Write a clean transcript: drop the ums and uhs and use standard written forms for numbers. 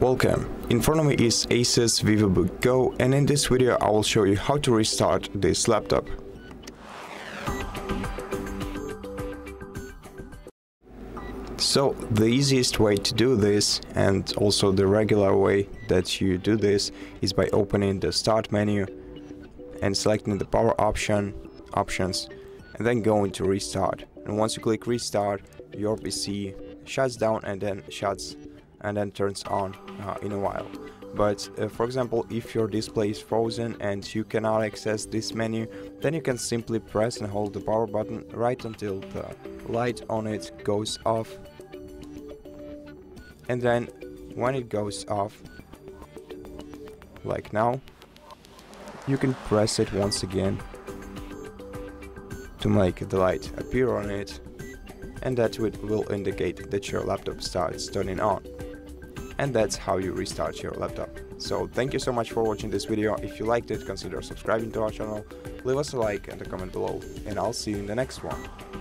Welcome. In front of me is Asus VivoBook Go, and in this video I will show you how to restart this laptop. So the easiest way to do this, and also the regular way that you do this, is by opening the start menu and selecting the power options, and then going to restart. And once you click restart, your PC shuts down and then turns on in a while. But for example, if your display is frozen and you cannot access this menu, then you can simply press and hold the power button right until the light on it goes off, and then when it goes off, like now, you can press it once again to make the light appear on it, and that will indicate that your laptop starts turning on. And that's how you restart your laptop. So thank you so much for watching this video. If you liked it, consider subscribing to our channel, leave us a like and a comment below, and I'll see you in the next one.